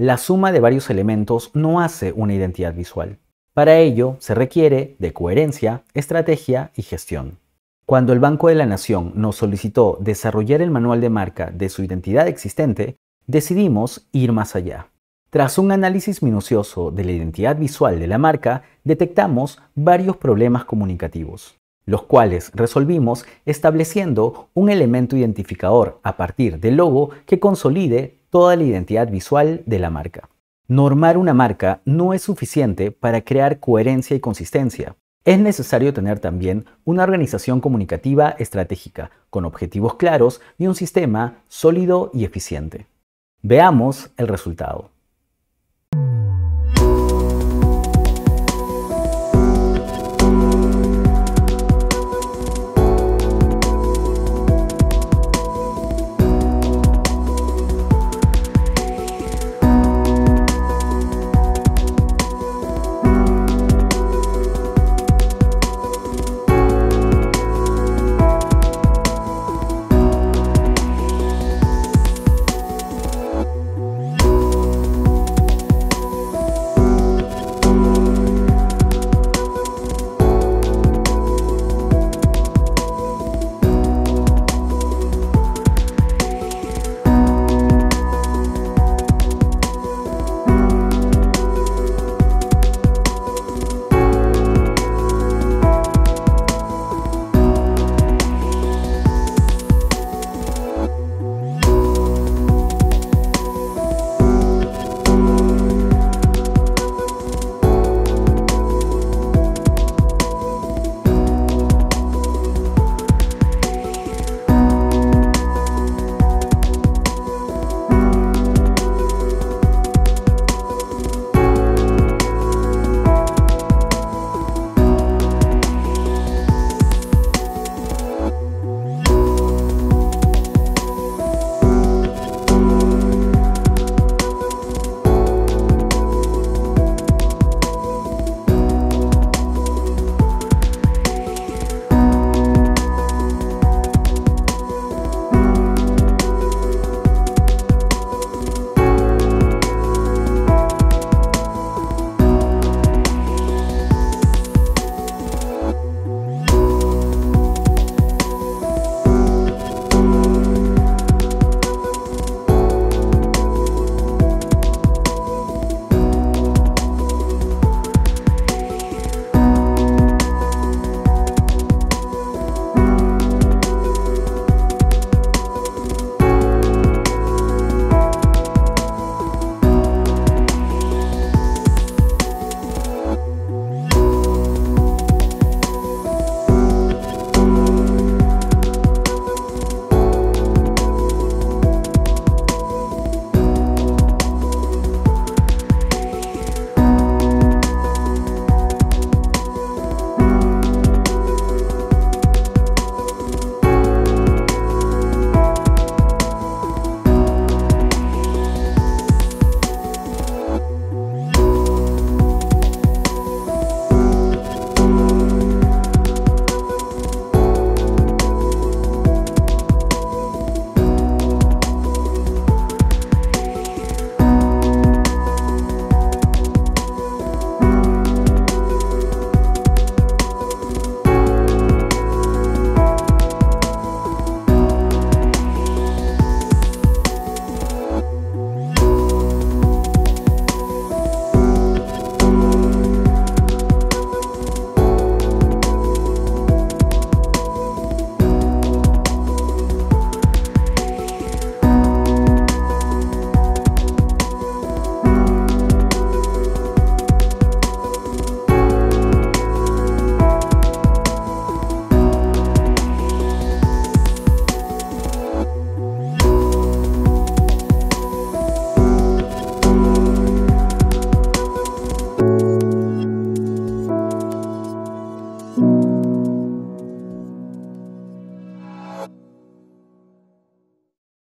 la suma de varios elementos no hace una identidad visual. Para ello se requiere de coherencia, estrategia y gestión. Cuando el Banco de la Nación nos solicitó desarrollar el manual de marca de su identidad existente, decidimos ir más allá. Tras un análisis minucioso de la identidad visual de la marca, detectamos varios problemas comunicativos, los cuales resolvimos estableciendo un elemento identificador a partir del logo que consolide toda la identidad visual de la marca. Normar una marca no es suficiente para crear coherencia y consistencia. Es necesario tener también una organización comunicativa estratégica, con objetivos claros y un sistema sólido y eficiente. Veamos el resultado.